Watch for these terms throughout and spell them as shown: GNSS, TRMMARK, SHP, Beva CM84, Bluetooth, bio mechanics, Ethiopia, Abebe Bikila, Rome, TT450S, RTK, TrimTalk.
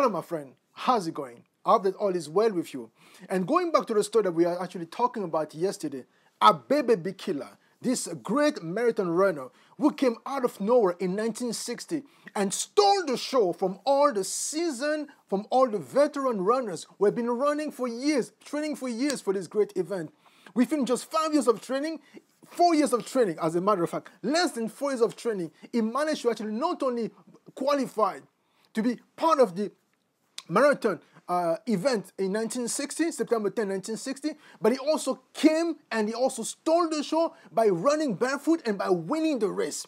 Hello, my friend. How's it going? I hope that all is well with you. And going back to the story that we are actually talking about yesterday, Abebe Bikila, this great marathon runner who came out of nowhere in 1960 and stole the show from all the seasoned, from all the veteran runners who have been running for years, training for years for this great event. Within just 5 years of training, 4 years of training, as a matter of fact, less than 4 years of training, he managed to actually not only qualify to be part of the marathon event in 1960, September 10, 1960, but he also came and he also stole the show by running barefoot and by winning the race.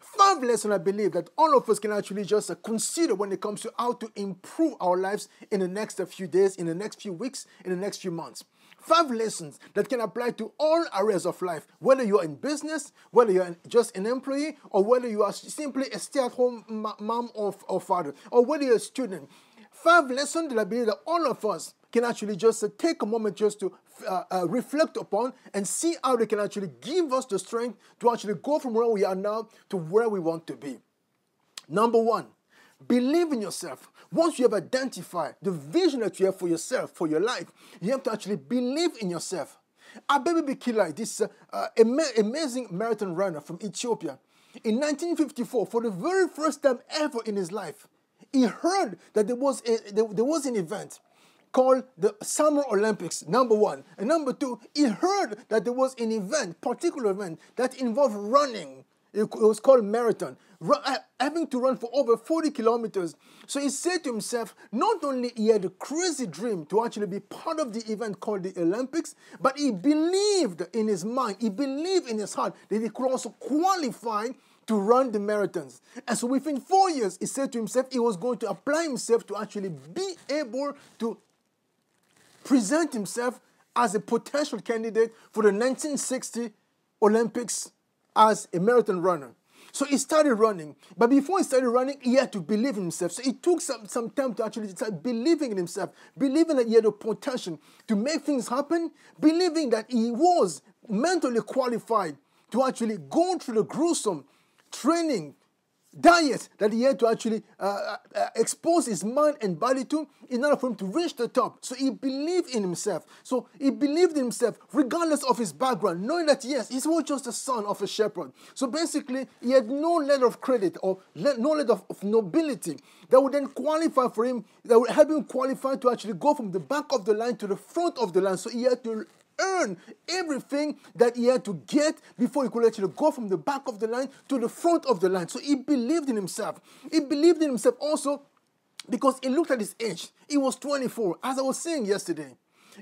Five lessons I believe that all of us can actually just consider when it comes to how to improve our lives in the next few days, in the next few weeks, in the next few months. Five lessons that can apply to all areas of life, whether you're in business, whether you're just an employee, or whether you are simply a stay-at-home mom or father, or whether you're a student. Five lessons that I believe that all of us can actually just take a moment just to reflect upon and see how they can actually give us the strength to actually go from where we are now to where we want to be. Number one, believe in yourself. Once you have identified the vision that you have for yourself, for your life, you have to actually believe in yourself. Abebe Bikila, this amazing marathon runner from Ethiopia, in 1954, for the very first time ever in his life, he heard that there was an event called the Summer Olympics, number one. And number two, he heard that there was an event, particular event, that involved running. It was called marathon, having to run for over 40 kilometers. So he said to himself, not only he had a crazy dream to actually be part of the event called the Olympics, but he believed in his mind, he believed in his heart that he could also qualify to run the marathons. And so within 4 years, he said to himself he was going to apply himself to actually be able to present himself as a potential candidate for the 1960 Olympics as a marathon runner. So he started running. But before he started running, he had to believe in himself. So it took some time to actually start believing in himself, believing that he had the potential to make things happen, believing that he was mentally qualified to actually go through the gruesome training, diet that he had to actually expose his mind and body to in order for him to reach the top. So he believed in himself. So he believed in himself regardless of his background, knowing that, yes, he was just the son of a shepherd. So basically, he had no letter of credit or no letter of nobility that would then qualify for him, that would help him qualify to actually go from the back of the line to the front of the line. So he had to earn everything that he had to get before he could actually go from the back of the line to the front of the line. So he believed in himself. He believed in himself also because he looked at his age. He was 24, as I was saying yesterday.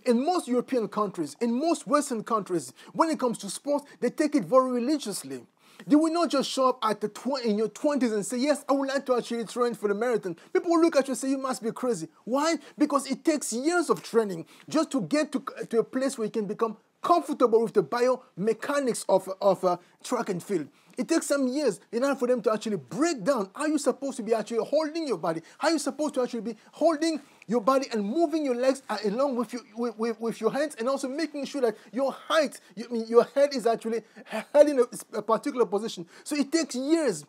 In most European countries, in most Western countries, when it comes to sports, they take it very religiously. They will not just show up at in your 20s and say, yes, I would like to actually train for the marathon. People will look at you and say, you must be crazy. Why? Because it takes years of training just to get to a place where you can become comfortable with the biomechanics of track and field. It takes some years in order for them to actually break down how you're supposed to be actually holding your body, how you're supposed to actually be holding your body and moving your legs along with your hands, and also making sure that your height, your head is actually held in a particular position. So it takes years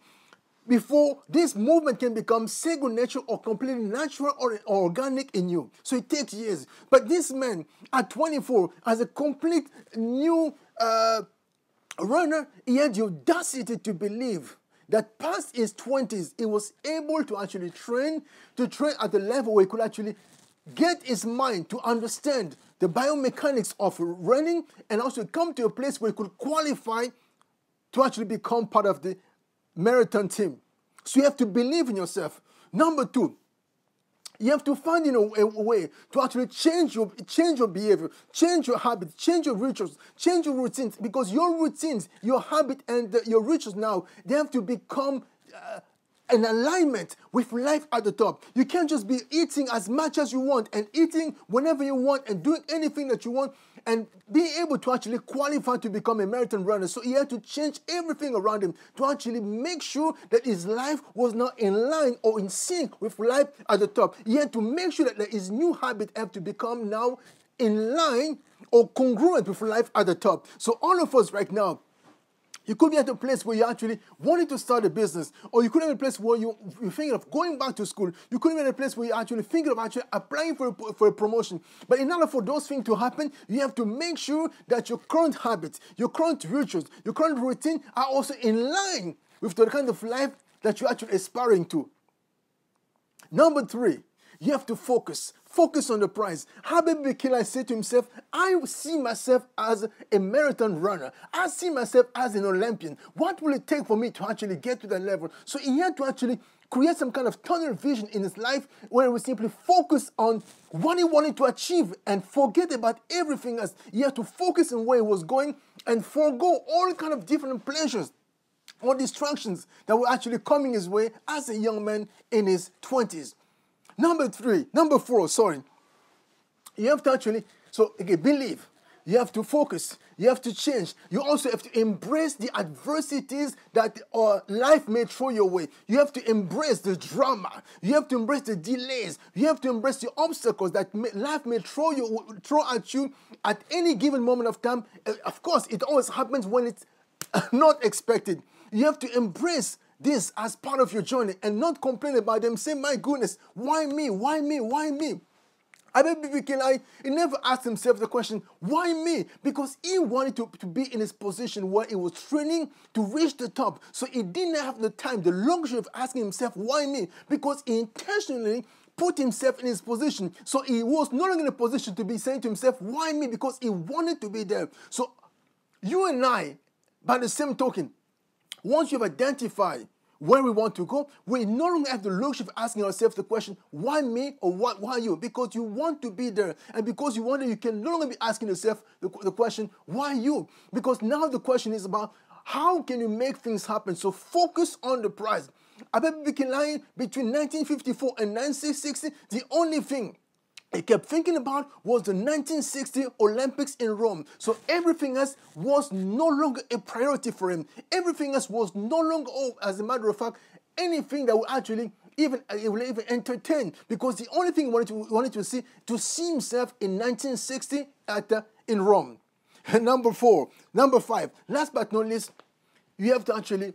before this movement can become second nature or completely natural or organic in you. So it takes years. But this man at 24 has a complete new runner, he had the audacity to believe that past his 20s, he was able to actually train at the level where he could actually get his mind to understand the biomechanics of running and also come to a place where he could qualify to actually become part of the marathon team. So you have to believe in yourself. Number two, you have to find a way to actually change your behavior, change your habits, change your rituals, change your routines, because your routines, your habit, and your rituals now, they have to become an alignment with life at the top. You can't just be eating as much as you want and eating whenever you want and doing anything that you want and being able to actually qualify to become a marathon runner. So he had to change everything around him to actually make sure that his life was not in line or in sync with life at the top. He had to make sure that his new habit had to become now in line or congruent with life at the top. So all of us right now, You could be at a place where you actually wanted to start a business, or you could be at a place where you're thinking of going back to school. You could be at a place where you're actually thinking of actually applying for a promotion. But in order for those things to happen, you have to make sure that your current habits, your current rituals, your current routine are also in line with the kind of life that you're actually aspiring to. Number three, you have to focus. Focus on the prize. Abebe Bikila said to himself, I see myself as a marathon runner. I see myself as an Olympian. What will it take for me to actually get to that level? So he had to actually create some kind of tunnel vision in his life where he would simply focus on what he wanted to achieve and forget about everything else. He had to focus on where he was going and forego all kind of different pleasures or distractions that were actually coming his way as a young man in his 20s. Number four, you have to actually, believe. You have to focus. You have to change. You also have to embrace the adversities that life may throw your way. You have to embrace the drama. You have to embrace the delays. You have to embrace the obstacles that life may throw at you at any given moment of time. Of course, it always happens when it's not expected. You have to embrace this as part of your journey and not complain about them. Say, my goodness, why me? Why me? Why me? Abebe Bikila, he never asked himself the question, why me? Because he wanted to be in his position where he was training to reach the top. So he didn't have the time, the luxury of asking himself, why me? Because he intentionally put himself in his position. So he was no longer in a position to be saying to himself, why me? Because he wanted to be there. So you and I, by the same token, once you've identified where we want to go, we no longer have the luxury of asking ourselves the question, why me or why you? Because you want to be there. And because you want to, you can no longer be asking yourself the question, why you? Because now the question is about how can you make things happen? So focus on the prize. Abebe Bikila, between 1954 and 1960, the only thing he kept thinking about was the 1960 Olympics in Rome. So everything else was no longer a priority for him. Everything else was no longer, as a matter of fact, anything that would actually even entertain. Because the only thing he wanted to see, himself in 1960 in Rome. And number five, last but not least, you have to actually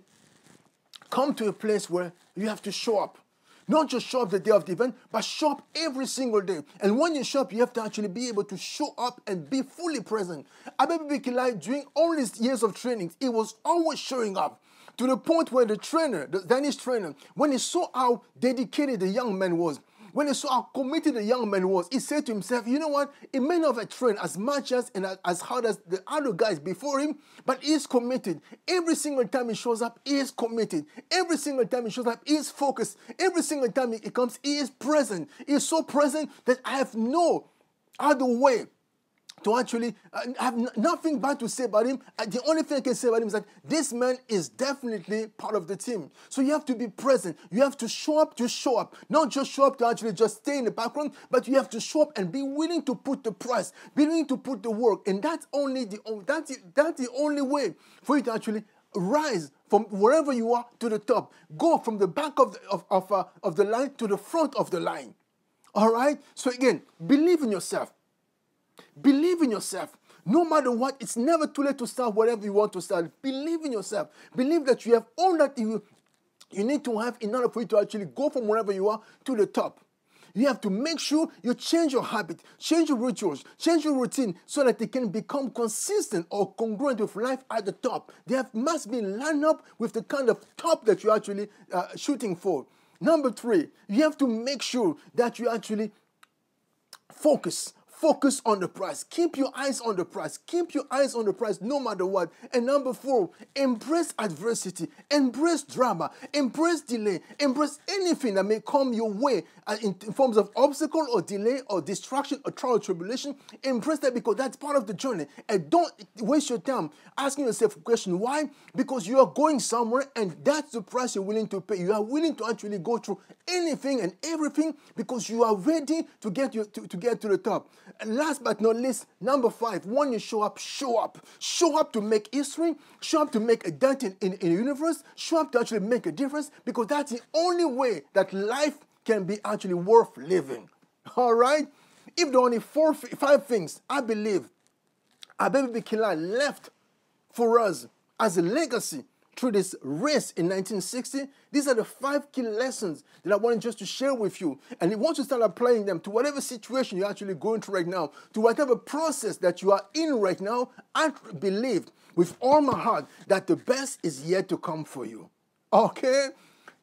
come to a place where you have to show up. Not just show up the day of the event, but show up every single day. And when you show up, you have to actually be able to show up and be fully present. Abebe Bikila, during all these years of training, he was always showing up, to the point where the trainer, the Danish trainer, when he saw how dedicated the young man was, when he saw how committed the young man was, he said to himself, you know what, he may not have trained as much as and as hard as the other guys before him, but he's committed. Every single time he shows up, he is committed. Every single time he shows up, he is focused. Every single time he comes, he is present. He is so present that I have no other way to actually have nothing bad to say about him. The only thing I can say about him is that this man is definitely part of the team. So you have to be present. You have to show up to show up. Not just show up to actually just stay in the background, but you have to show up and be willing to put the price, be willing to put the work. And that's the only way for you to actually rise from wherever you are to the top. Go from the back of the line to the front of the line. All right? So again, believe in yourself. Believe in yourself. No matter what, it's never too late to start whatever you want to start. Believe in yourself. Believe that you have all that you need to have in order for you to actually go from wherever you are to the top. You have to make sure you change your habit, change your rituals, change your routine so that they can become consistent or congruent with life at the top. They must be lined up with the kind of top that you're actually shooting for. Number three, you have to make sure that you actually focus. Focus on the prize. Keep your eyes on the prize. Keep your eyes on the prize no matter what. And number four, embrace adversity. Embrace drama. Embrace delay. Embrace anything that may come your way in forms of obstacle or delay or distraction or trial or tribulation. Embrace that because that's part of the journey. And don't waste your time asking yourself a question. Why? Because you are going somewhere and that's the price you're willing to pay. You are willing to actually go through anything and everything because you are ready to get to the top. And last but not least, number five, when you show up, show up. Show up to make history, show up to make a dent in the universe, show up to actually make a difference because that's the only way that life can be actually worth living. All right? If there are only five things I believe Abebe Bikila left for us as a legacy through this race in 1960, these are the 5 key lessons that I wanted just to share with you. And I want you to start applying them to whatever situation you're actually going through right now, to whatever process that you are in right now. I believe with all my heart that the best is yet to come for you. Okay?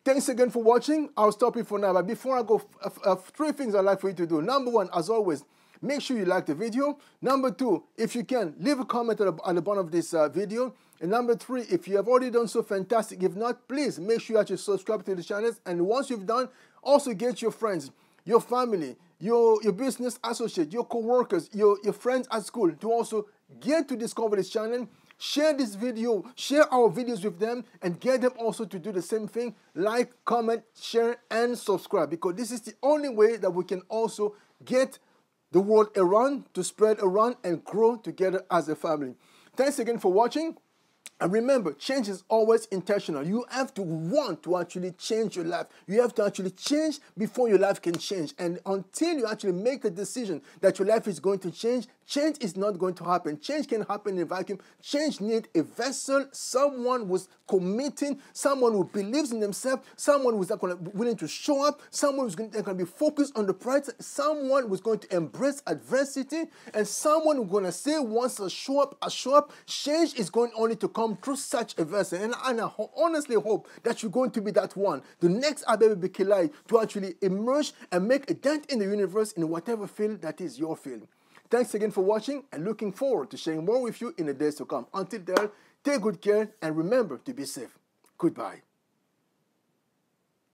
Thanks again for watching. I'll stop it for now. But before I go, 3 things I'd like for you to do. Number 1, as always, make sure you like the video. Number 2, if you can, leave a comment at the bottom of this video. And number 3, if you have already done so, fantastic. If not, please make sure you actually subscribe to the channels. And once you've done, also get your friends, your family, your business associates, your co-workers, your friends at school to also get to discover this channel. Share this video, share our videos with them, and get them also to do the same thing. Like, comment, share, and subscribe, because this is the only way that we can also get the world around, to spread around and grow together as a family. Thanks again for watching. And remember, change is always intentional. You have to want to actually change your life. You have to actually change before your life can change. And until you actually make the decision that your life is going to change, change is not going to happen. Change can happen in a vacuum. Change needs a vessel, someone who's committing, someone who believes in themselves, someone who's not going to be willing to show up, someone who's going to be focused on the prize, someone who's going to embrace adversity, and someone who's going to say, once I show up, I show up. Change is going only to come through such a vessel. And I honestly hope that you're going to be that one, the next Abebe Bikila, to actually emerge and make a dent in the universe in whatever field that is your field. Thanks again for watching, and looking forward to sharing more with you in the days to come. Until then, take good care and remember to be safe. Goodbye.